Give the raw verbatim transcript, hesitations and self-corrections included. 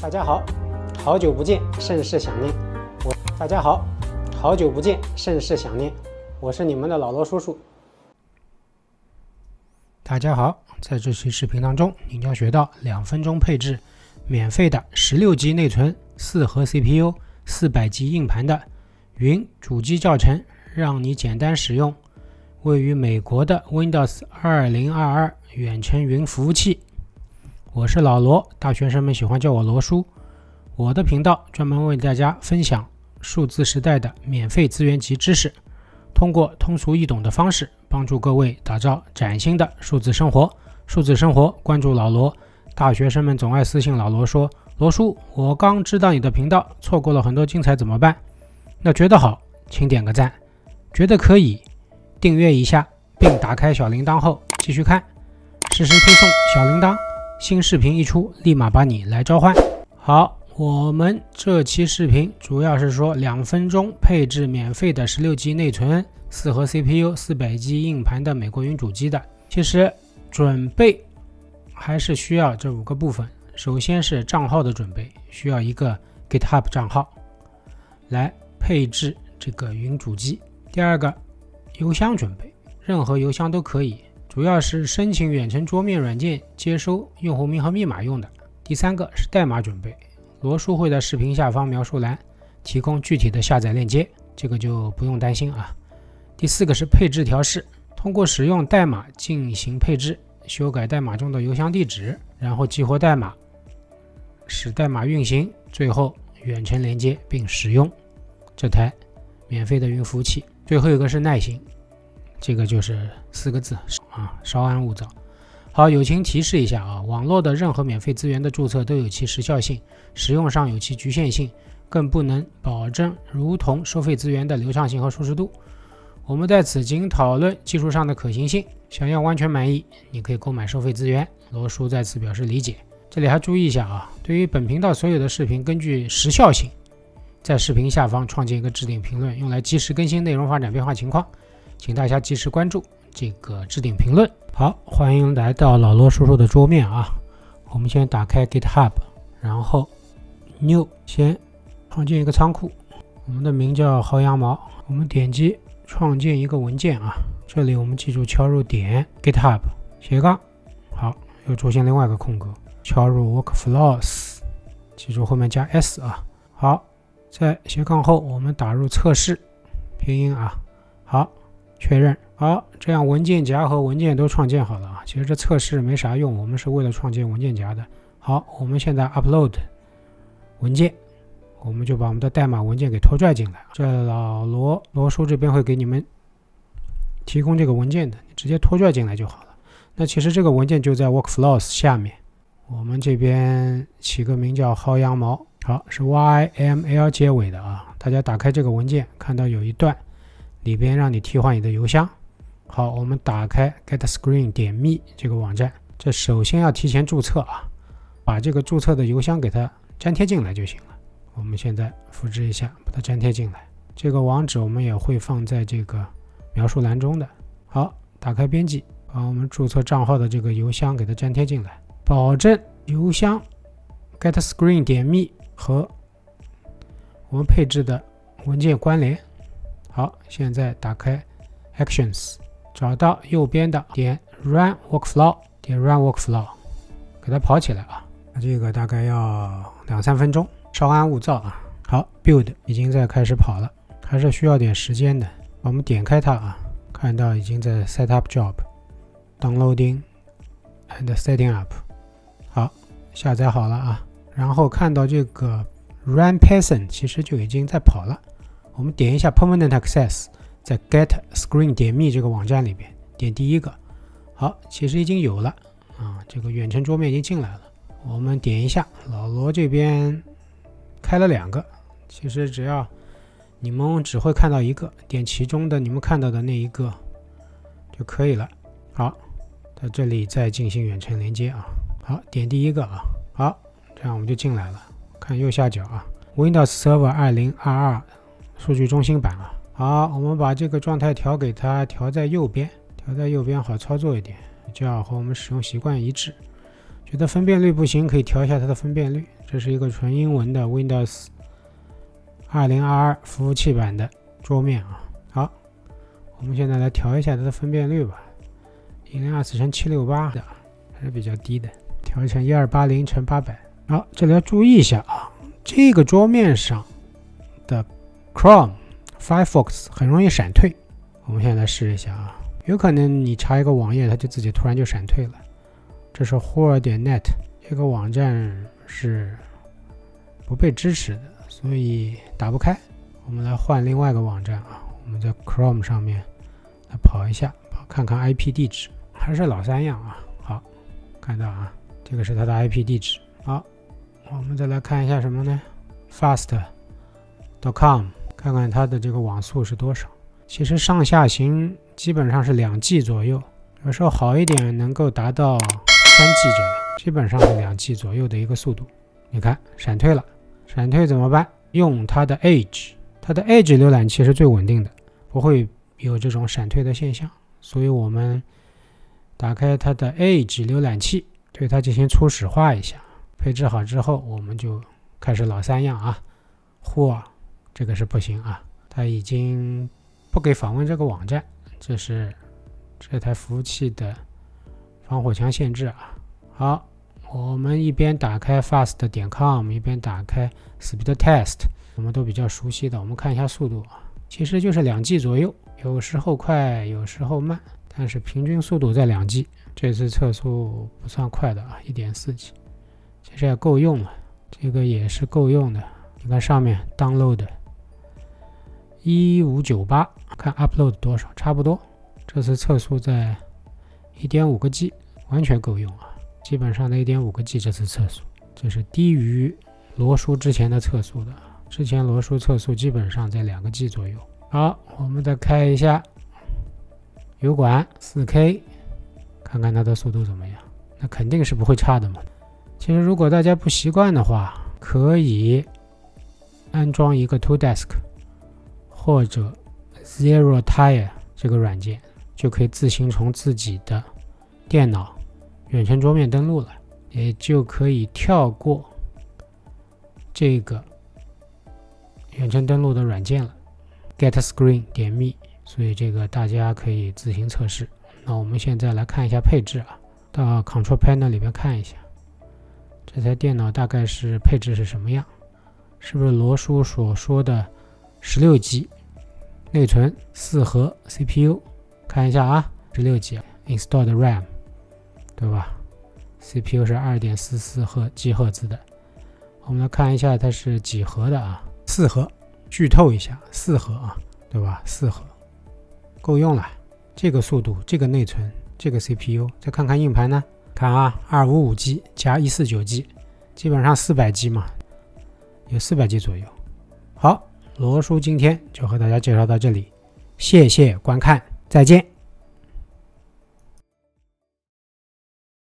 大家好，好久不见，甚是想念。我大家好，好久不见，甚是想念。我是你们的老罗叔叔。大家好，在这期视频当中，你将学到两分钟配置免费的十六 G 内存、四核 C P U、四百 G 硬盘的云主机教程，让你简单使用位于美国的 Windows 二零二二远程云服务器。我是老罗，大学生们喜欢叫我罗叔。我的频道专门为大家分享数字时代的免费资源及知识，通过通俗易懂的方式，帮助各位打造崭新的数字生活。数字生活，关注老罗。大学生们总爱私信老罗说：“罗叔，我刚知道你的频道，错过了很多精彩，怎么办？”那觉得好，请点个赞；觉得可以，订阅一下，并打开小铃铛后继续看，实时推送小铃铛。新视频一出，立马把你来召唤。好，我们这期视频主要是说两分钟配置免费的十六 G 内存、四核 C P U、四百 G 硬盘的美国云主机的。其实准备还是需要这五个部分。首先是账号的准备，需要一个 GitHub 账号来配置这个云主机。第二个，邮箱准备，任何邮箱都可以。主要是申请远程桌面软件接收用户名和密码用的。第三个是代码准备，罗叔会在视频下方描述栏提供具体的下载链接，这个就不用担心啊。第四个是配置调试，通过使用代码进行配置，修改代码中的邮箱地址，然后激活代码，使代码运行，最后远程连接并使用这台免费的云服务器。最后一个是耐心，这个就是四个字啊，稍安勿躁。好，友情提示一下啊，网络的任何免费资源的注册都有其时效性，使用上有其局限性，更不能保证如同收费资源的流畅性和舒适度。我们在此仅讨论技术上的可行性，想要完全满意，你可以购买收费资源。罗叔在此表示理解。这里还注意一下啊，对于本频道所有的视频，根据时效性，在视频下方创建一个置顶评论，用来及时更新内容发展变化情况。请大家及时关注这个置顶评论。好，欢迎来到老罗叔叔的桌面啊！我们先打开 GitHub， 然后 New 先创建一个仓库，我们的名叫薅羊毛。我们点击创建一个文件啊，这里我们记住敲入点 GitHub 斜杠。好，又出现另外一个空格，敲入 workflows， 记住后面加 s 啊。好，在斜杠后我们打入测试拼音啊。好。确认。好，这样文件夹和文件都创建好了啊。其实这测试没啥用，我们是为了创建文件夹的。好，我们现在 upload 文件，我们就把我们的代码文件给拖拽进来。这老罗罗叔这边会给你们提供这个文件的，你直接拖拽进来就好了。那其实这个文件就在 workflows 下面，我们这边起个名叫薅羊毛，好，是 Y M L 结尾的啊。大家打开这个文件，看到有一段。里边让你替换你的邮箱。好，我们打开 get screen 点 me 这个网站。这首先要提前注册啊，把这个注册的邮箱给它粘贴进来就行了。我们现在复制一下，把它粘贴进来。这个网址我们也会放在这个描述栏中的。好，打开编辑，把我们注册账号的这个邮箱给它粘贴进来，保证邮箱 get screen 点 me 和我们配置的文件关联。好，现在打开 Actions， 找到右边的点 Run Workflow， 点 Run Workflow， 给它跑起来啊！这个大概要两三分钟，稍安勿躁啊。好 ，Build 已经在开始跑了，还是需要点时间的。我们点开它啊，看到已经在 Set Up Job Downloading and Setting Up。好，下载好了啊。然后看到这个 Run Person 其实就已经在跑了。我们点一下 Permanent Access， 在 get screen 点 me 这个网站里边点第一个。好，其实已经有了啊，这个远程桌面已经进来了。我们点一下，老罗这边开了两个，其实只要你们只会看到一个，点其中的你们看到的那一个就可以了。好，在这里再进行远程连接啊。好，点第一个啊。好，这样我们就进来了。看右下角啊 ，Windows Server 二零二二。数据中心版啊，好，我们把这个状态调给它调在右边，调在右边好操作一点，这样和我们使用习惯一致。觉得分辨率不行，可以调一下它的分辨率。这是一个纯英文的 Windows 二零二二服务器版的桌面啊。好，我们现在来调一下它的分辨率吧。一零二四乘七六八的还是比较低的，调成一二八零乘八百。好，这里要注意一下啊，这个桌面上的 Chrome、Firefox 很容易闪退。我们现在来试一下啊，有可能你查一个网页，它就自己突然就闪退了。 这是 Whoa点 net 这个网站是不被支持的，所以打不开。我们来换另外一个网站啊，我们在 Chrome 上面来跑一下，看看 I P 地址，还是老三样啊。好，看到啊，这个是它的 I P 地址。好，我们再来看一下什么呢 ？fast 点 com 看看它的这个网速是多少。其实上下行基本上是两 G 左右，有时候好一点能够达到 三 G 这样，基本上是两 G 左右的一个速度。你看，闪退了，闪退怎么办？用它的 Edge， 它的 Edge 浏览器是最稳定的，不会有这种闪退的现象。所以我们打开它的 Edge 浏览器，对它进行初始化一下。配置好之后，我们就开始老三样啊。Whoa，这个是不行啊，它已经不给访问这个网站，这是这台服务器的 防火墙限制啊！好，我们一边打开 fast 点 com， 一边打开 speed test， 我们都比较熟悉的。我们看一下速度啊，其实就是两 G 左右，有时候快，有时候慢，但是平均速度在两 G。这次测速不算快的啊， 一点四 G， 其实也够用了，这个也是够用的。你看上面 download 一五九八，看 upload 多少，差不多。这次测速在 一点五个 G 完全够用啊，基本上的 一点五个 G 这次测速，这是低于罗叔之前的测速的，之前罗叔测速基本上在两个 G 左右。好，我们再开一下油管 四 K， 看看它的速度怎么样，那肯定是不会差的嘛。其实如果大家不习惯的话，可以安装一个 two desk 或者 zero tire 这个软件， 就可以自行从自己的电脑远程桌面登录了，也就可以跳过这个远程登录的软件了 ，getscreen 点 me， 所以这个大家可以自行测试。那我们现在来看一下配置啊，到 Control Panel 里边看一下，这台电脑大概是配置是什么样？是不是罗叔所说的十六 G 内存，四核 C P U？ 看一下啊， 十六 G installed RAM， 对吧 ？C P U 是 二点四四吉赫兹的。我们来看一下它是几核的啊？四核，剧透一下，四核啊，对吧？四核够用了。这个速度，这个内存，这个 C P U， 再看看硬盘呢？看啊， 二五五 G 加 一四九 G， 基本上 四百 G 嘛，有 四百 G 左右。好，罗叔今天就和大家介绍到这里，谢谢观看。 再见。